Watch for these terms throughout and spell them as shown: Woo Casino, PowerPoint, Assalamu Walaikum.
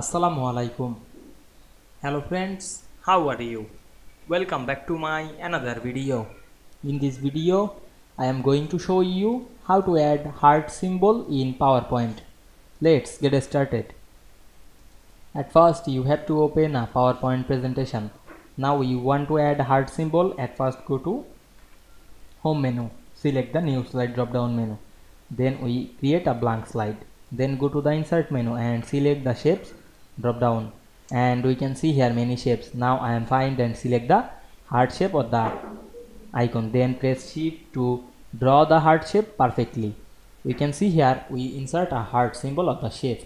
Assalamu alaikum. Hello friends, how are you? Welcome back to my another video. In this video I am going to show you how to add heart symbol in PowerPoint. Let's get started. At first you have to open a PowerPoint presentation. Now you want to add heart symbol. At first go to home menu, select the new slide drop down menu, then we create a blank slide, then go to the insert menu and select the shapes drop down, and we can see here many shapes. Now I am find and select the heart shape or the icon, then press shift to draw the heart shape perfectly. We can see here we insert a heart symbol of the shape.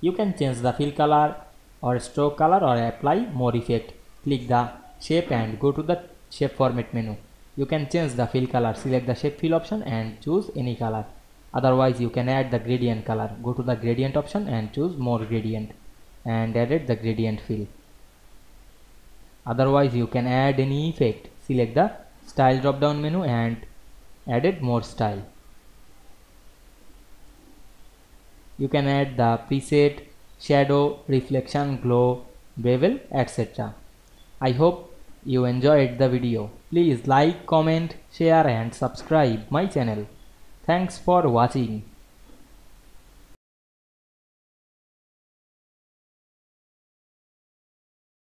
You can change the fill color or stroke color or apply more effect. Click the shape and go to the shape format menu. You can change the fill color, select the shape fill option and choose any color. Otherwise you can add the gradient color. Go to the gradient option and choose more gradient and edit the gradient fill. Otherwise you can add any effect. Select the style drop down menu and edit more style. You can add the preset, shadow, reflection, glow, bevel, etc. I hope you enjoyed the video. Please like, comment, share and subscribe my channel. Thanks for watching.